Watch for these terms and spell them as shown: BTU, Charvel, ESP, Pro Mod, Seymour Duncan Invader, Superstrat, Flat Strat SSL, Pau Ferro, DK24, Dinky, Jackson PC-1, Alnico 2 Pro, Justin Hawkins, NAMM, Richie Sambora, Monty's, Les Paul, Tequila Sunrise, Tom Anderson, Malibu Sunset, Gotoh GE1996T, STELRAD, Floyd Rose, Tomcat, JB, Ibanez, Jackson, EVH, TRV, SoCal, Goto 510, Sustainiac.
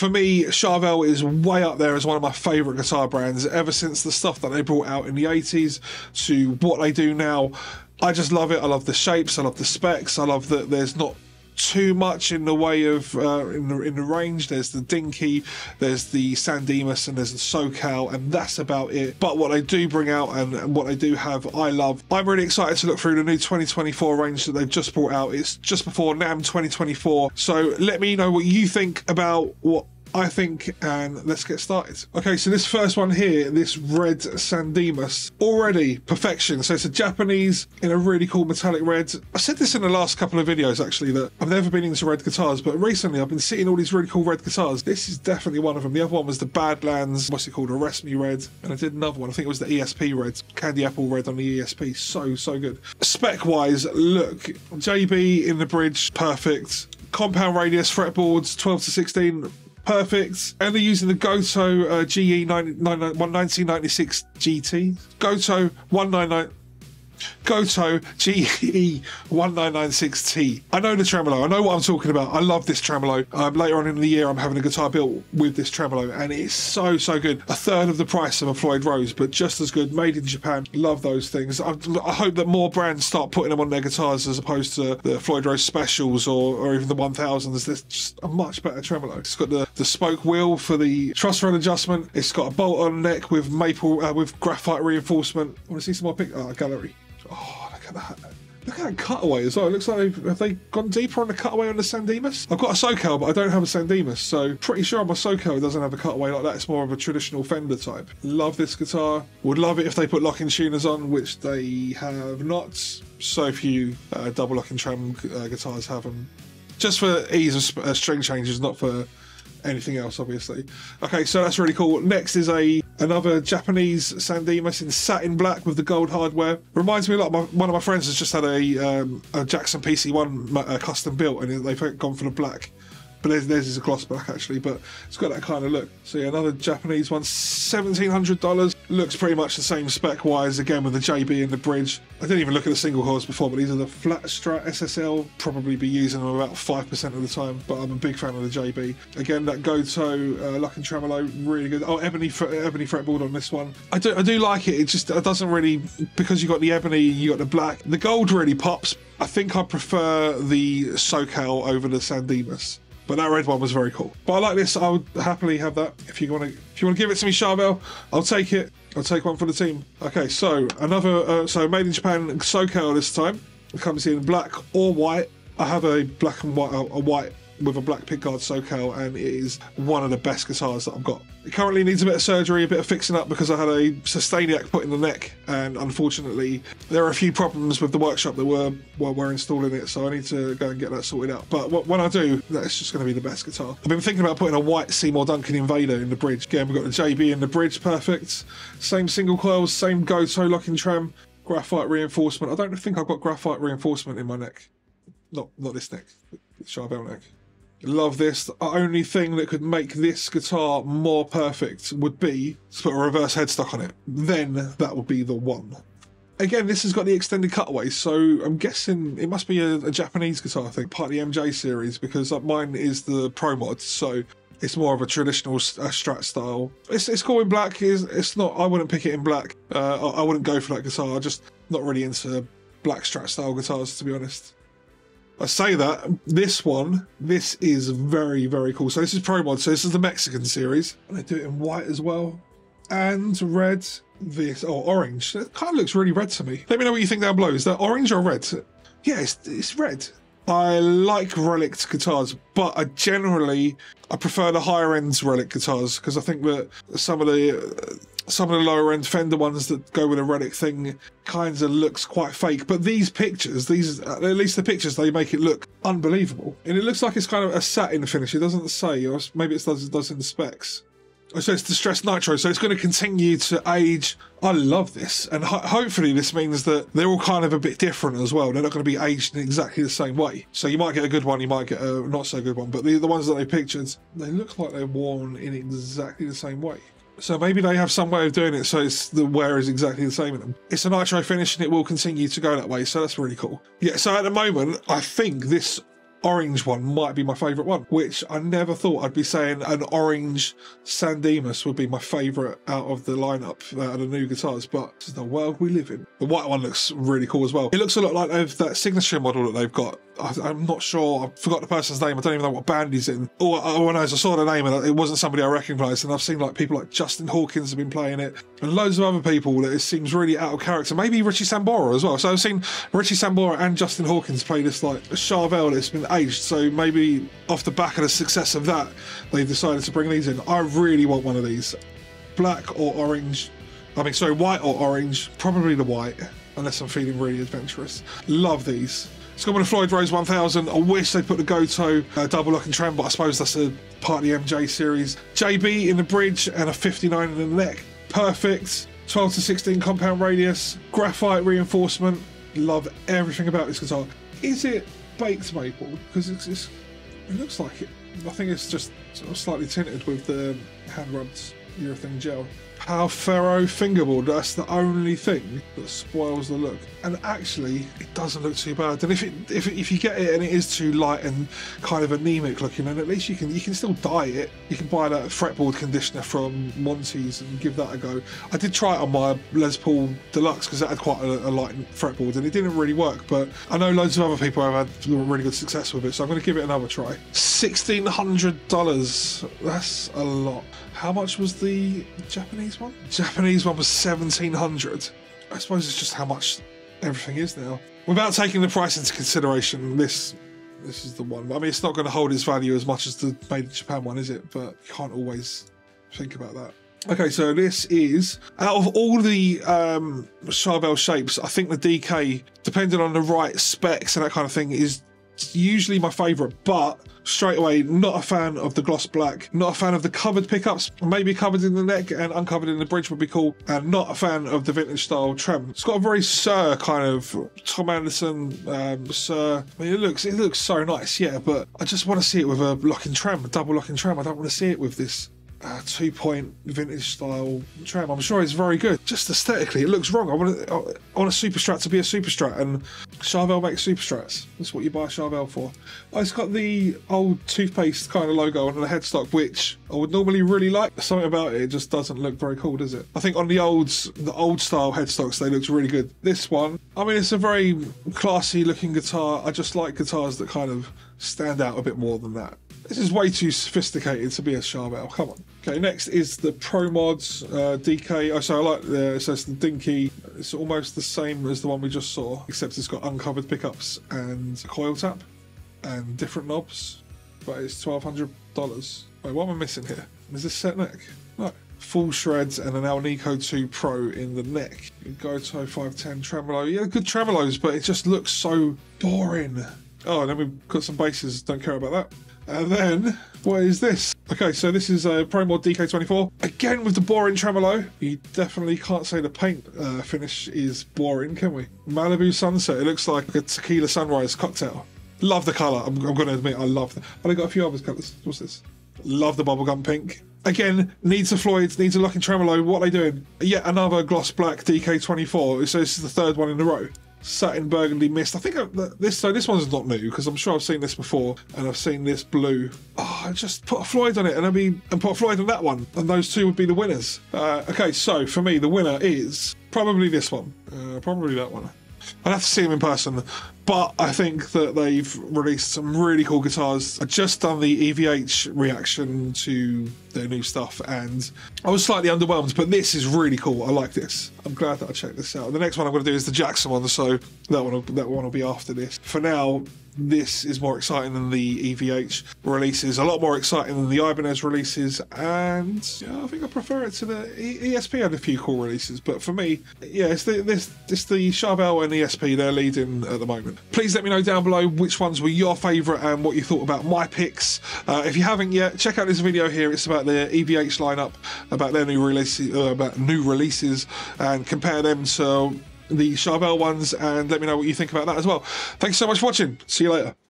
For me, Charvel is way up there as one of my favourite guitar brands ever since the stuff that they brought out in the 80s to what they do now. I just love it. I love the shapes, I love the specs, I love that there's not too much in the way of in the range. There's the Dinky, there's the San Dimas, and there's the SoCal, and that's about it. But what they do bring out and what they do have, I love. I'm really excited to look through the new 2024 range that they've just brought out. It's just before NAMM 2024, so let me know what you think about what I think, and let's get started. Okay, so this first one here, this red San Dimas, already perfection. So it's a Japanese in a really cool metallic red. I said this in the last couple of videos actually, that I've never been into red guitars, but recently I've been seeing all these really cool red guitars. This is definitely one of them. The other one was the Badlands, what's it called, Arrest Me Red, and I did another one, I think it was the ESP red, Candy Apple Red on the ESP. So good. Spec wise, look, JB in the bridge, perfect. Compound radius, fretboards 12 to 16, perfect. And they're using the Gotoh GE1996GT. Gotoh GE1996T. I know the tremolo, I know what I'm talking about. I love this tremolo. Later on in the year I'm having a guitar built with this tremolo, and it's so good. A third of the price of a Floyd Rose, but just as good, made in Japan. Love those things. I hope that more brands start putting them on their guitars as opposed to the Floyd Rose specials or even the 1000s. There's just a much better tremolo. It's got the spoke wheel for the truss rod adjustment. It's got a bolt on neck with maple with graphite reinforcement. I want to see some more pictures. Oh, gallery. Oh, look at that. Look at that cutaway as well. It looks like have they gone deeper on the cutaway on the San Dimas? I've got a SoCal, but I don't have a San Dimas, so pretty sure my SoCal doesn't have a cutaway like that. It's more of a traditional Fender type. Love this guitar. Would love it if they put locking tuners on, which they have not. So few double locking tram guitars have them. Just for ease of string changes, not for anything else, obviously. Okay, so that's really cool. Next is another Japanese San Dimas in satin black with the gold hardware. Reminds me a lot of one of my friends has just had a Jackson PC-1 custom built, and they've gone for the black, but theirs is a gloss black actually, but it's got that kind of look. So yeah, another Japanese one, $1,700. Looks pretty much the same spec wise, again with the JB in the bridge. I didn't even look at the single cores before, but these are the Flat Strat SSL. Probably be using them about 5% of the time, but I'm a big fan of the JB. Again, that Gotoh Luck and Tremolo, really good. Oh, ebony fretboard on this one. I do like it. It just doesn't really, because you got the ebony, you got the black. The gold really pops. I think I prefer the SoCal over the San Dimas, but that red one was very cool. But I like this. I would happily have that. If you want to give it to me, Charvel, I'll take it. I'll take one for the team. Okay, so another made in Japan SoCal this time. It comes in black or white. I have a black and white, a white with a black pickguard SoCal, and it is one of the best guitars that I've got. It currently needs a bit of surgery, a bit of fixing up, because I had a Sustainiac put in the neck, and unfortunately there are a few problems with the workshop that were installing it, so I need to go and get that sorted out. But when I do, that's just going to be the best guitar. I've been thinking about putting a white Seymour Duncan Invader in the bridge. Again, we've got the JB in the bridge, perfect. Same single coils, same Gotoh locking tram, graphite reinforcement. I don't think I've got graphite reinforcement in my neck. Not this neck, Charvel neck. Love this. The only thing that could make this guitar more perfect would be to put a reverse headstock on it. Then that would be the one. Again, this has got the extended cutaway, so I'm guessing it must be a Japanese guitar thing, part of the MJ series, because mine is the Pro Mod, so it's more of a traditional Strat style. It's cool in black. It's not. I wouldn't pick it in black. I wouldn't go for that guitar. I'm just not really into black Strat style guitars, to be honest. I say that, this is very, very cool. So this is Pro Mod, so this is the Mexican series. And they do it in white as well. And red, orange. It kind of looks really red to me. Let me know what you think down below. Is that orange or red? Yeah, it's red. I like relic guitars, but I prefer the higher end relic guitars, because I think that some of the lower end Fender ones that go with a relic thing kind of looks quite fake. But these pictures, at least the pictures, they make it look unbelievable. And it looks like it's kind of a satin finish. It doesn't say, or maybe it does in the specs. So it's distressed nitro, so it's going to continue to age. I love this, and hopefully this means that they're all kind of a bit different as well. They're not going to be aged in exactly the same way. So you might get a good one, you might get a not so good one, but the ones that they pictured, they look like they're worn in exactly the same way. So maybe they have some way of doing it so the wear is exactly the same in them. It's a nitro finish and it will continue to go that way, so that's really cool. Yeah, so at the moment, I think this orange one might be my favourite one, which I never thought I'd be saying an orange San Dimas would be my favourite out of the lineup out of the new guitars, but this is the world we live in. The white one looks really cool as well. It looks a lot like that signature model that they've got. I'm not sure, I forgot the person's name, I don't even know what band he's in. All I know is I saw the name and it wasn't somebody I recognised, and I've seen like people like Justin Hawkins have been playing it and loads of other people that it seems really out of character, maybe Richie Sambora as well. So I've seen Richie Sambora and Justin Hawkins play this like Charvel that's been aged, so maybe off the back of the success of that they've decided to bring these in. I really want one of these, black or orange, I mean sorry, white or orange, probably the white unless I'm feeling really adventurous. Love these. It's got one of Floyd Rose 1000. I wish they put the Goto double lock and tram, but I suppose that's a part of the MJ series. JB in the bridge and a 59 in the neck. Perfect. 12 to 16 compound radius. Graphite reinforcement. Love everything about this guitar. Is it baked maple? Because it looks like it. I think it's just sort of slightly tinted with the hand rubbed urethane gel. Pau Ferro fingerboard, that's the only thing that spoils the look. And actually, it doesn't look too bad. And if you get it and it is too light and kind of anemic looking, then at least you can still dye it. You can buy that fretboard conditioner from Monty's and give that a go. I did try it on my Les Paul Deluxe because that had quite a light fretboard and it didn't really work, but I know loads of other people have had really good success with it, so I'm going to give it another try. $1,600, that's a lot. How much was the Japanese one? Japanese one was $1,700. I suppose it's just how much everything is now. Without taking the price into consideration, this is the one. I mean, it's not going to hold its value as much as the Made in Japan one, is it? But you can't always think about that. Okay, so this is, out of all the Charvel shapes, I think the DK, depending on the right specs and that kind of thing, is usually my favourite, but straight away, not a fan of the gloss black, not a fan of the covered pickups, maybe covered in the neck and uncovered in the bridge would be cool, and not a fan of the vintage style trim. It's got a very Sir kind of, Tom Anderson, Sir, I mean it looks so nice, yeah, but I just want to see it with a lock and tram, a double lock and tram. I don't want to see it with this 2-point vintage style tram. I'm sure it's very good. Just aesthetically, it looks wrong. I want a Superstrat to be a Superstrat, and Charvel makes Superstrats. That's what you buy Charvel for. Oh, it's got the old toothpaste kind of logo on the headstock, which I would normally really like. Something about it, it just doesn't look very cool, does it? I think on the old style headstocks, they looked really good. This one, I mean, it's a very classy looking guitar. I just like guitars that kind of stand out a bit more than that. This is way too sophisticated to be a Charvel, come on. Okay, next is the Pro Mod's DK. Oh, so I like the, so it's the Dinky. It's almost the same as the one we just saw, except it's got uncovered pickups and a coil tap and different knobs, but it's $1,200. Wait, what am I missing here? Is this set neck? No. Full shreds and an Alnico 2 Pro in the neck. Goto 510 tremolo. Yeah, good tremolos, but it just looks so boring. Oh, and then we've got some basses, don't care about that. And then, what is this? Okay, so this is a Pro Mod DK24. Again, with the boring tremolo. You definitely can't say the paint finish is boring, can we? Malibu Sunset. It looks like a Tequila Sunrise cocktail. Love the colour. I'm going to admit, I love that. And I got a few other colours. What's this? Love the bubblegum pink. Again, needs a Floyd, needs a locking tremolo. What are they doing? Yet another gloss black DK24. So this is the third one in a row. Satin burgundy mist. I think this one's not new because I'm sure I've seen this before, and I've seen this blue. Oh, I just put a Floyd on it, and put a Floyd on that one, and those two would be the winners. Okay, so for me, the winner is probably this one, probably that one. I'd have to see them in person, but I think that they've released some really cool guitars. I've just done the EVH reaction to their new stuff and I was slightly underwhelmed, but this is really cool. I like this. I'm glad that I checked this out. The next one I'm going to do is the Jackson one, so that one will be after this. For now, this is more exciting than the EVH releases, a lot more exciting than the Ibanez releases, and yeah, I think I prefer it to the ESP. Had a few cool releases, but for me, yeah, it's the Charvel and ESP, they're leading at the moment. Please let me know down below which ones were your favourite and what you thought about my picks. If you haven't yet, check out this video here. It's about the EVH lineup, about their new releases, and compare them to the Charvel ones, and let me know what you think about that as well. Thanks so much for watching. See you later.